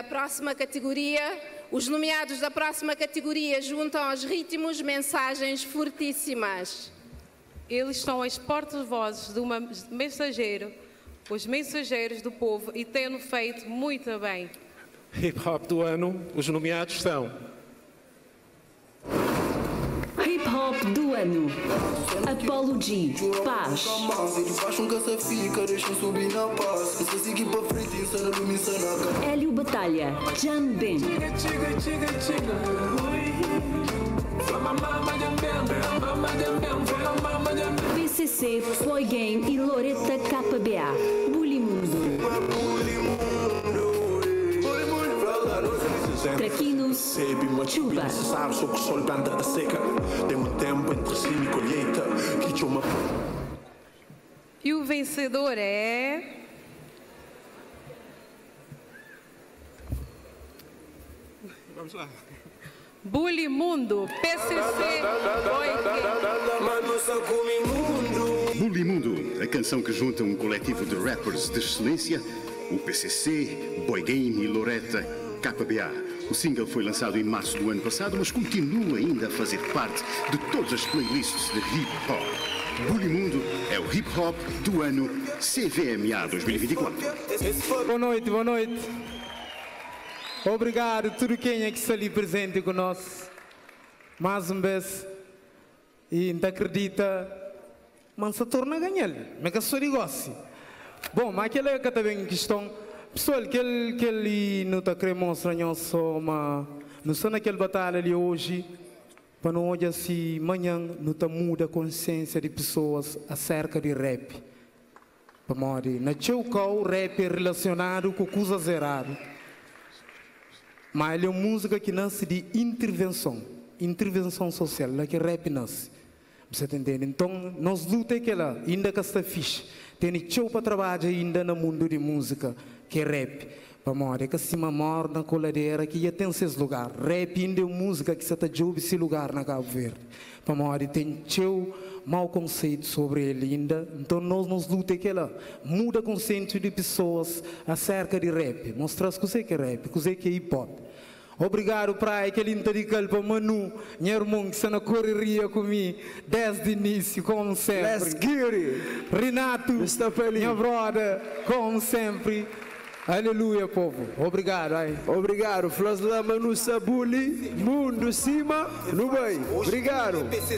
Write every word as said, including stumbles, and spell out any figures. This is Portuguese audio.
A próxima categoria, os nomeados da próxima categoria juntam aos ritmos mensagens fortíssimas. Eles são as porta-vozes de um mensageiro, os mensageiros do povo, e têm-no feito muito bem. Hip Hop do ano, os nomeados são... Hip Hop do ano, Apolo G, Paz. Hélio Batalha, Jan Ben. P C C, Boy Game e Loreta K B A, Buli Mundo. Traquinos, chuva. E o vencedor é... Vamos lá. Buli Mundo, P C C, Buli Mundo, a canção que junta um coletivo de rappers de excelência, o P C C, Boy Game e Loreta K B A. O single foi lançado em março do ano passado, mas continua ainda a fazer parte de todas as playlists de hip-hop. Buli Mundo é o hip-hop do ano C V M A dois mil e vinte e quatro. Boa noite, boa noite. Obrigado a tudo quem é que está ali presente conosco. Mais uma vez. E ainda acredita, mas se torna a ganhar. Mas que a sua negócio. Bom, mas aquela é que também questão... Pessoal, aquele que ele não está querendo mostrar só, mas não só naquela batalha ali hoje, para não olhar se amanhã não está muda a consciência de pessoas acerca de rap. Para morrer, na teu qual o rap é relacionado com coisas erradas. Mas ele é uma música que nasce de intervenção, intervenção social, lá que rap nasce. Você entende? Então, nós lutamos aquela, ainda que esta ficha, tem teu para trabalhar ainda no mundo de música. Que é rap, para que se mamar na coladeira, que já tem esses lugares. Rap ainda é música que se está de ouvir esse lugar na Cabo Verde. Para tem seu mau conceito sobre ele ainda. Então nós nos lutamos que lá muda o conceito de pessoas acerca de rap. Mostrar o que é rap, o que é hip hop. Obrigado para aquele intercâmbio para Manu, meu irmão que está na correria comigo desde o início, como sempre. Let's get it. Renato, minha brother, como sempre. Aleluia, povo. Obrigado. Ai. Obrigado. Flores da Manu Sabuli, Mundo Cima, no bem. Obrigado.